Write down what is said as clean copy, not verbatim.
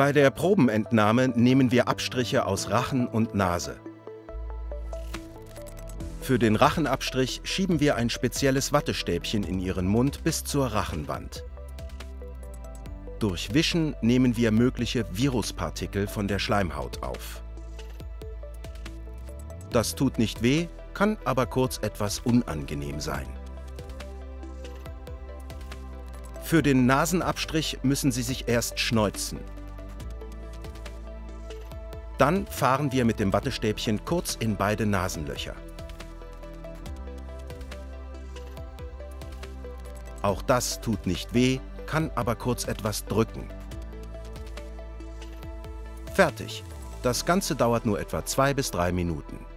Bei der Probenentnahme nehmen wir Abstriche aus Rachen und Nase. Für den Rachenabstrich schieben wir ein spezielles Wattestäbchen in Ihren Mund bis zur Rachenwand. Durch Wischen nehmen wir mögliche Viruspartikel von der Schleimhaut auf. Das tut nicht weh, kann aber kurz etwas unangenehm sein. Für den Nasenabstrich müssen Sie sich erst schneuzen. Dann fahren wir mit dem Wattestäbchen kurz in beide Nasenlöcher. Auch das tut nicht weh, kann aber kurz etwas drücken. Fertig. Das Ganze dauert nur etwa 2 bis 3 Minuten.